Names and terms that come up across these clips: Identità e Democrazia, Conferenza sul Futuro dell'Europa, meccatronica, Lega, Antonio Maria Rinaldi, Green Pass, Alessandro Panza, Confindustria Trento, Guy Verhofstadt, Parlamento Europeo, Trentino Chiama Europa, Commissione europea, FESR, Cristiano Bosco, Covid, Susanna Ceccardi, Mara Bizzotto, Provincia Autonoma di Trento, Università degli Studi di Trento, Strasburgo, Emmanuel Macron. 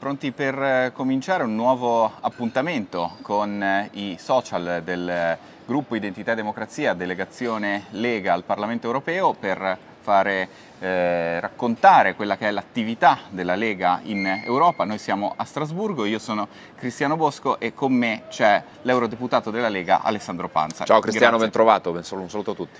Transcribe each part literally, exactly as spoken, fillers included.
Pronti per cominciare un nuovo appuntamento con i social del gruppo Identità e Democrazia, delegazione Lega al Parlamento Europeo, per fare eh, raccontare quella che è l'attività della Lega in Europa. Noi siamo a Strasburgo, io sono Cristiano Bosco e con me c'è l'eurodeputato della Lega Alessandro Panza. Ciao Cristiano, ben trovato, ben saluto, un saluto a tutti.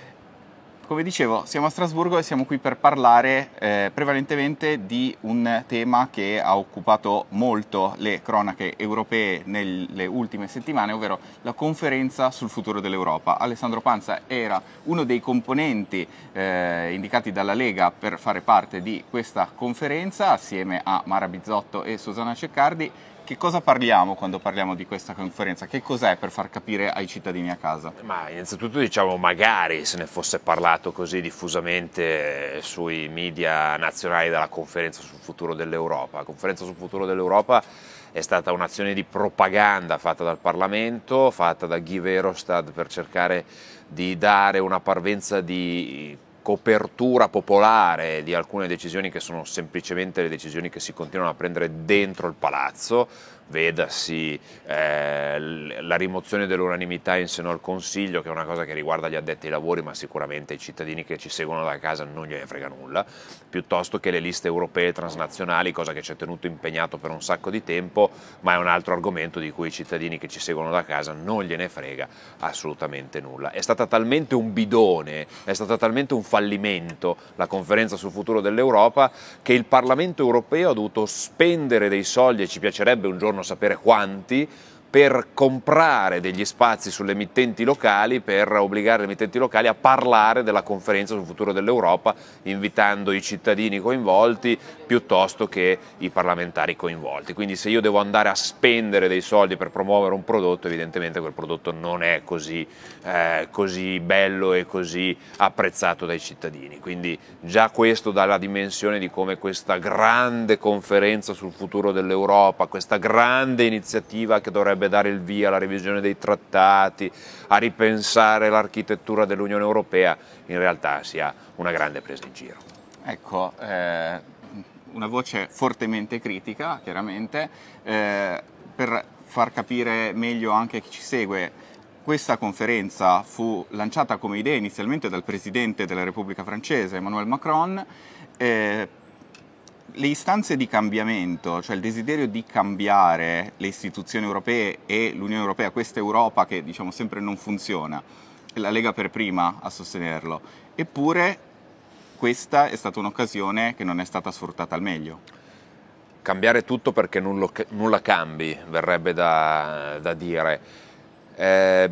Come dicevo, siamo a Strasburgo e siamo qui per parlare eh, prevalentemente di un tema che ha occupato molto le cronache europee nelle ultime settimane, ovvero la Conferenza sul Futuro dell'Europa. Alessandro Panza era uno dei componenti eh, indicati dalla Lega per fare parte di questa conferenza, assieme a Mara Bizzotto e Susanna Ceccardi. Che cosa parliamo quando parliamo di questa conferenza? Che cos'è, per far capire ai cittadini a casa? Ma innanzitutto, diciamo, magari se ne fosse parlato così diffusamente sui media nazionali della Conferenza sul Futuro dell'Europa. La Conferenza sul Futuro dell'Europa è stata un'azione di propaganda fatta dal Parlamento, fatta da Guy Verhofstadt, per cercare di dare una parvenza di copertura popolare di alcune decisioni che sono semplicemente le decisioni che si continuano a prendere dentro il palazzo, vedasi eh, la rimozione dell'unanimità in seno al Consiglio, che è una cosa che riguarda gli addetti ai lavori, ma sicuramente i cittadini che ci seguono da casa non gliene frega nulla, piuttosto che le liste europee transnazionali, cosa che ci è tenuto impegnato per un sacco di tempo, ma è un altro argomento di cui i cittadini che ci seguono da casa non gliene frega assolutamente nulla. È stata talmente un bidone, è stata talmente un fallimento la Conferenza sul Futuro dell'Europa, che il Parlamento Europeo ha dovuto spendere dei soldi, e ci piacerebbe un giorno sapere quanti, per comprare degli spazi sulle emittenti locali, per obbligare le emittenti locali a parlare della Conferenza sul Futuro dell'Europa, invitando i cittadini coinvolti piuttosto che i parlamentari coinvolti. Quindi se io devo andare a spendere dei soldi per promuovere un prodotto, evidentemente quel prodotto non è così, eh, così bello e così apprezzato dai cittadini. Quindi già questo dà la dimensione di come questa grande Conferenza sul Futuro dell'Europa, questa grande iniziativa che dovrebbe dare il via alla revisione dei trattati, a ripensare l'architettura dell'Unione Europea, in realtà sia una grande presa in giro. Ecco, eh, una voce fortemente critica, chiaramente, eh, per far capire meglio anche a chi ci segue. Questa conferenza fu lanciata come idea inizialmente dal presidente della Repubblica Francese, Emmanuel Macron. eh, Le istanze di cambiamento, cioè il desiderio di cambiare le istituzioni europee e l'Unione Europea, questa Europa che, diciamo, sempre non funziona, la Lega per prima a sostenerlo, eppure questa è stata un'occasione che non è stata sfruttata al meglio. Cambiare tutto perché nullo, nulla cambi, verrebbe da, da dire. Eh,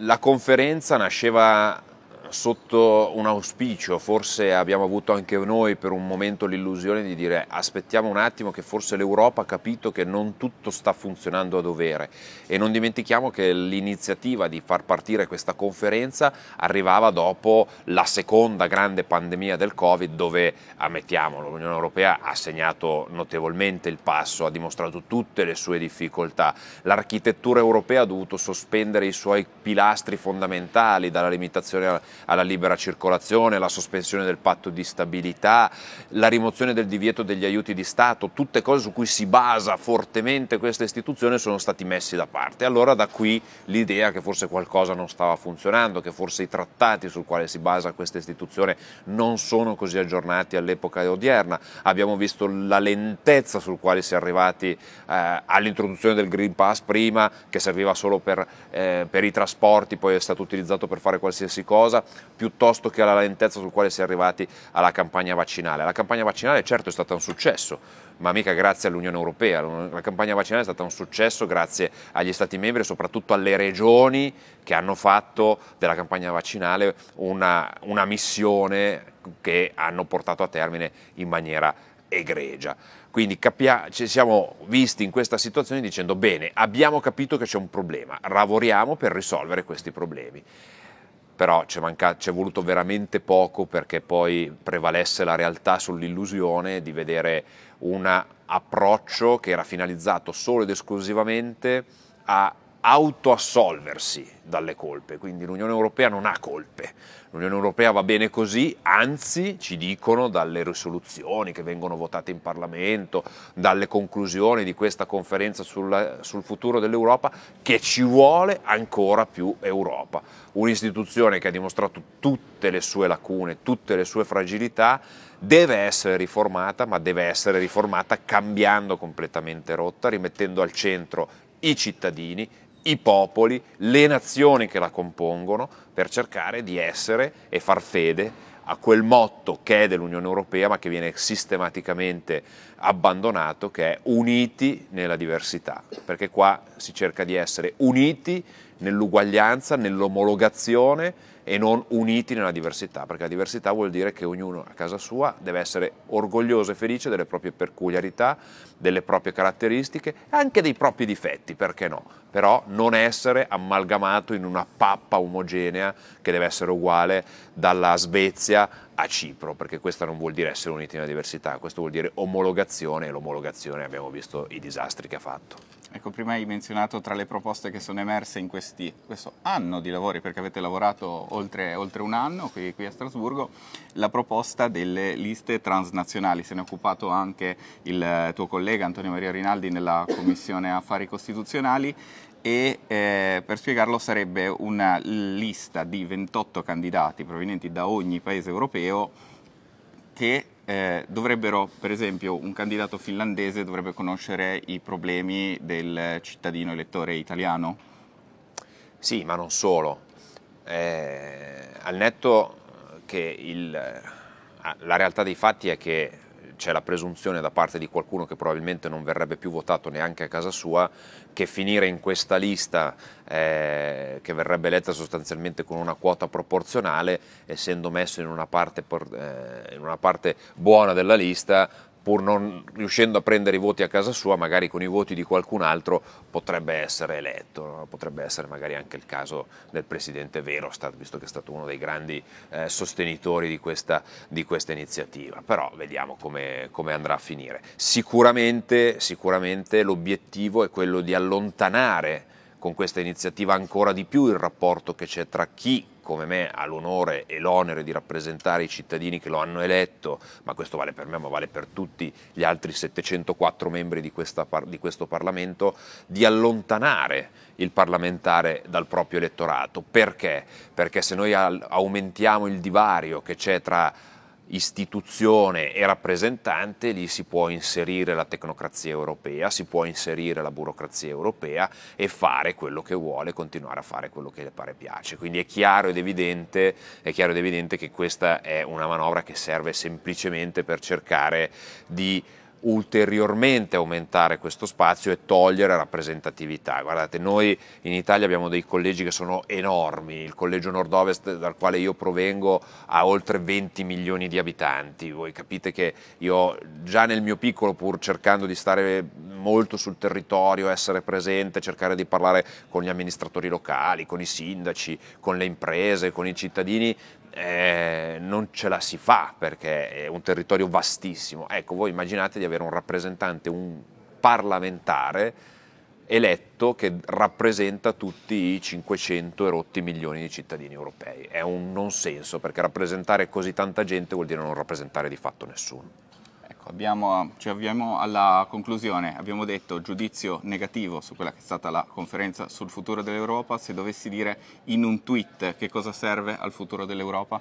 la conferenza nasceva sotto un auspicio, forse abbiamo avuto anche noi per un momento l'illusione di dire aspettiamo un attimo che forse l'Europa ha capito che non tutto sta funzionando a dovere, e non dimentichiamo che l'iniziativa di far partire questa conferenza arrivava dopo la seconda grande pandemia del Covid, dove, ammettiamolo, l'Unione Europea ha segnato notevolmente il passo, ha dimostrato tutte le sue difficoltà, l'architettura europea ha dovuto sospendere i suoi pilastri fondamentali, dalla limitazione alla alla libera circolazione, la sospensione del patto di stabilità, la rimozione del divieto degli aiuti di Stato, tutte cose su cui si basa fortemente questa istituzione sono stati messi da parte. Allora da qui l'idea che forse qualcosa non stava funzionando, che forse i trattati sul quale si basa questa istituzione non sono così aggiornati all'epoca odierna. Abbiamo visto la lentezza sul quale si è arrivati eh, all'introduzione del Green Pass prima, che serviva solo per, eh, per i trasporti, poi è stato utilizzato per fare qualsiasi cosa, piuttosto che alla lentezza sul quale si è arrivati alla campagna vaccinale. La campagna vaccinale certo è stata un successo, ma mica grazie all'Unione Europea. La campagna vaccinale è stata un successo grazie agli Stati membri e soprattutto alle regioni, che hanno fatto della campagna vaccinale una, una missione che hanno portato a termine in maniera egregia. Quindi capia- ci siamo visti in questa situazione dicendo bene, abbiamo capito che c'è un problema, lavoriamo per risolvere questi problemi. Però ci è voluto veramente poco perché poi prevalesse la realtà sull'illusione di vedere un approccio che era finalizzato solo ed esclusivamente a autoassolversi dalle colpe, quindi l'Unione Europea non ha colpe, l'Unione Europea va bene così, anzi ci dicono dalle risoluzioni che vengono votate in Parlamento, dalle conclusioni di questa conferenza sul, sul futuro dell'Europa, che ci vuole ancora più Europa, un'istituzione che ha dimostrato tutte le sue lacune, tutte le sue fragilità, deve essere riformata, ma deve essere riformata cambiando completamente rotta, rimettendo al centro i cittadini, i popoli, le nazioni che la compongono, per cercare di essere e far fede a quel motto che è dell'Unione Europea ma che viene sistematicamente abbandonato, che è uniti nella diversità, perché qua si cerca di essere uniti nell'uguaglianza, nell'omologazione e non uniti nella diversità, perché la diversità vuol dire che ognuno a casa sua deve essere orgoglioso e felice delle proprie peculiarità, delle proprie caratteristiche, anche dei propri difetti, perché no? Però non essere amalgamato in una pappa omogenea che deve essere uguale dalla Svezia a Cipro, perché questa non vuol dire essere uniti nella diversità, questo vuol dire omologazione, e l'omologazione abbiamo visto i disastri che ha fatto. Ecco, prima hai menzionato tra le proposte che sono emerse in questi, questo anno di lavori, perché avete lavorato oltre, oltre un anno qui, qui a Strasburgo, la proposta delle liste transnazionali, se ne è occupato anche il tuo collega Antonio Maria Rinaldi nella Commissione Affari Costituzionali, e eh, per spiegarlo sarebbe una lista di ventotto candidati provenienti da ogni paese europeo che Eh, dovrebbero, per esempio, un candidato finlandese dovrebbe conoscere i problemi del cittadino elettore italiano? Sì, ma non solo. Eh, al netto che il, la realtà dei fatti è che c'è la presunzione da parte di qualcuno che probabilmente non verrebbe più votato neanche a casa sua, che finire in questa lista eh, che verrebbe eletta sostanzialmente con una quota proporzionale, essendo messo in una parte, eh, in una parte buona della lista, pur non riuscendo a prendere i voti a casa sua, magari con i voti di qualcun altro potrebbe essere eletto, potrebbe essere magari anche il caso del presidente Verhofstadt, visto che è stato uno dei grandi eh, sostenitori di questa, di questa iniziativa, però vediamo come, come andrà a finire. Sicuramente, sicuramente l'obiettivo è quello di allontanare con questa iniziativa ancora di più il rapporto che c'è tra chi come me ha l'onore e l'onere di rappresentare i cittadini che lo hanno eletto, ma questo vale per me, ma vale per tutti gli altri settecentoquattro membri di, questa, di questo Parlamento, di allontanare il parlamentare dal proprio elettorato. Perché? Perché se noi aumentiamo il divario che c'è tra istituzione e rappresentante, lì si può inserire la tecnocrazia europea, si può inserire la burocrazia europea e fare quello che vuole, continuare a fare quello che le pare piace. Quindi è chiaro ed evidente, è chiaro ed evidente che questa è una manovra che serve semplicemente per cercare di ulteriormente aumentare questo spazio e togliere rappresentatività. Guardate, noi in Italia abbiamo dei collegi che sono enormi, il collegio nord-ovest dal quale io provengo ha oltre venti milioni di abitanti, voi capite che io già nel mio piccolo, pur cercando di stare molto sul territorio, essere presente, cercare di parlare con gli amministratori locali, con i sindaci, con le imprese, con i cittadini, Eh, non ce la si fa perché è un territorio vastissimo. Ecco, voi immaginate di avere un rappresentante, un parlamentare eletto che rappresenta tutti i cinquecento e rotti milioni di cittadini europei. È un non senso, perché rappresentare così tanta gente vuol dire non rappresentare di fatto nessuno. Abbiamo, ci avviamo alla conclusione, abbiamo detto giudizio negativo su quella che è stata la conferenza sul futuro dell'Europa. Se dovessi dire in un tweet che cosa serve al futuro dell'Europa?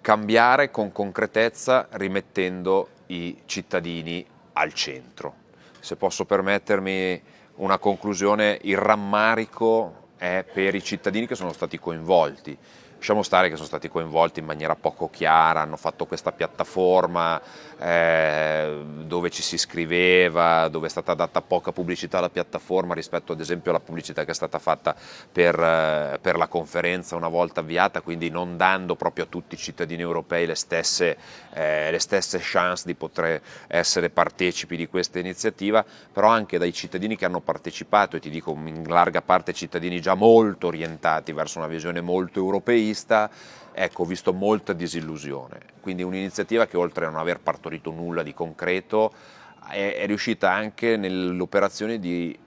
Cambiare con concretezza rimettendo i cittadini al centro. Se posso permettermi una conclusione, il rammarico è per i cittadini che sono stati coinvolti. Lasciamo stare che sono stati coinvolti in maniera poco chiara, hanno fatto questa piattaforma eh, dove ci si scriveva, dove è stata data poca pubblicità alla piattaforma rispetto ad esempio alla pubblicità che è stata fatta per, eh, per la conferenza una volta avviata, quindi non dando proprio a tutti i cittadini europei le stesse, eh, le stesse chance di poter essere partecipi di questa iniziativa, però anche dai cittadini che hanno partecipato, e ti dico in larga parte cittadini già molto orientati verso una visione molto europeista, ecco, ho visto molta disillusione, quindi un'iniziativa che oltre a non aver partorito nulla di concreto è, è riuscita anche nell'operazione di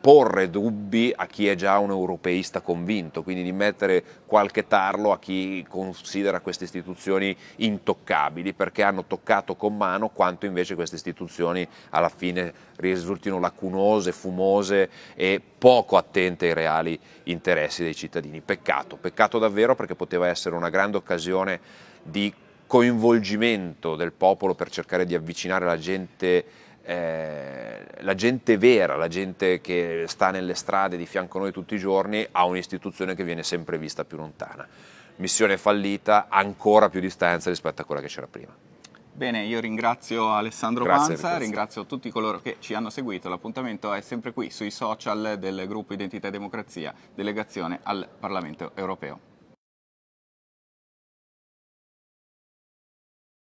porre dubbi a chi è già un europeista convinto, quindi di mettere qualche tarlo a chi considera queste istituzioni intoccabili, perché hanno toccato con mano quanto invece queste istituzioni alla fine risultino lacunose, fumose e poco attente ai reali interessi dei cittadini. Peccato, peccato davvero, perché poteva essere una grande occasione di coinvolgimento del popolo per cercare di avvicinare la gente, eh, la gente vera, la gente che sta nelle strade di fianco a noi tutti i giorni, a un'istituzione che viene sempre vista più lontana. Missione fallita, ancora più distanza rispetto a quella che c'era prima. Bene, io ringrazio Alessandro Panza, ringrazio tutti coloro che ci hanno seguito. L'appuntamento è sempre qui sui social del gruppo Identità e Democrazia, delegazione al Parlamento Europeo.